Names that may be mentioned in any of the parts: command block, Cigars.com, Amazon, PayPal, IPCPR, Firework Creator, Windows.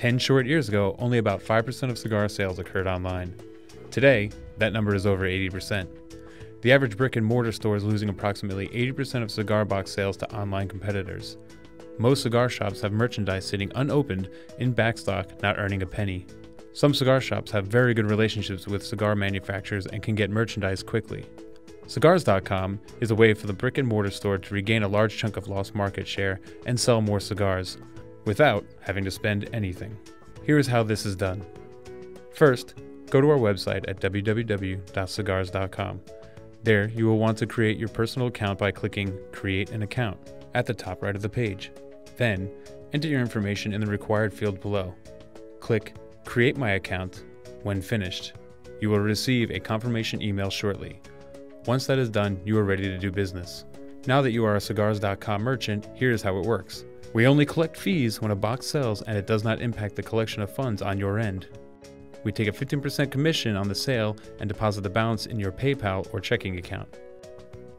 10 short years ago, only about 5% of cigar sales occurred online. Today, that number is over 80%. The average brick and mortar store is losing approximately 80% of cigar box sales to online competitors. Most cigar shops have merchandise sitting unopened in backstock, not earning a penny. Some cigar shops have very good relationships with cigar manufacturers and can get merchandise quickly. Cigars.com is a way for the brick and mortar store to regain a large chunk of lost market share and sell more cigars without having to spend anything. Here is how this is done. First, go to our website at www.cigars.com. There, you will want to create your personal account by clicking Create an Account at the top right of the page. Then, enter your information in the required field below. Click Create My Account when finished. You will receive a confirmation email shortly. Once that is done, you are ready to do business. Now that you are a Cigars.com merchant, here is how it works. We only collect fees when a box sells and it does not impact the collection of funds on your end. We take a 15% commission on the sale and deposit the balance in your PayPal or checking account.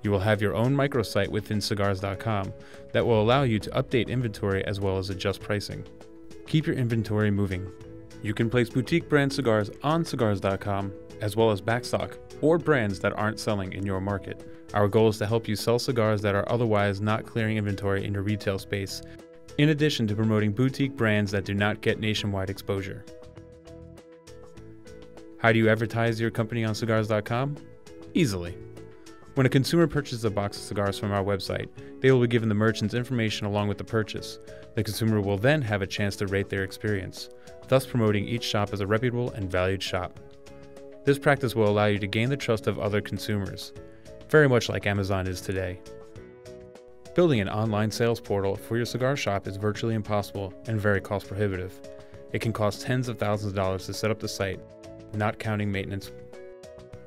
You will have your own microsite within Cigars.com that will allow you to update inventory as well as adjust pricing. Keep your inventory moving. You can place boutique brand cigars on Cigars.com as well as backstock or brands that aren't selling in your market. Our goal is to help you sell cigars that are otherwise not clearing inventory in your retail space, in addition to promoting boutique brands that do not get nationwide exposure. How do you advertise your company on Cigars.com? Easily. When a consumer purchases a box of cigars from our website, they will be given the merchant's information along with the purchase. The consumer will then have a chance to rate their experience, thus promoting each shop as a reputable and valued shop. This practice will allow you to gain the trust of other consumers, very much like Amazon is today. Building an online sales portal for your cigar shop is virtually impossible and very cost prohibitive. It can cost tens of thousands of dollars to set up the site, not counting maintenance.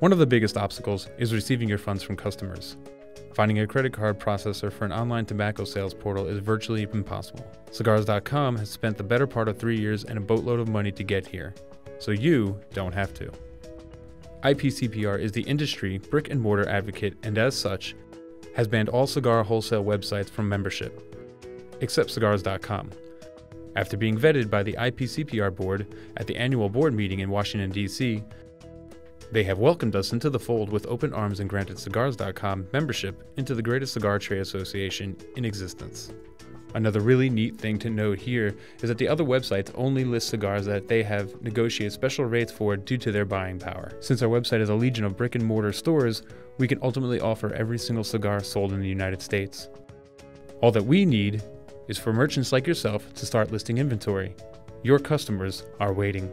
One of the biggest obstacles is receiving your funds from customers. Finding a credit card processor for an online tobacco sales portal is virtually impossible. Cigars.com has spent the better part of 3 years and a boatload of money to get here, so you don't have to. IPCPR is the industry brick and mortar advocate and as such, has banned all cigar wholesale websites from membership, except Cigars.com. After being vetted by the IPCPR board at the annual board meeting in Washington, D.C., they have welcomed us into the fold with open arms and granted Cigars.com membership into the greatest cigar trade association in existence. Another really neat thing to note here is that the other websites only list cigars that they have negotiated special rates for due to their buying power. Since our website is a legion of brick and mortar stores, we can ultimately offer every single cigar sold in the United States. All that we need is for merchants like yourself to start listing inventory. Your customers are waiting.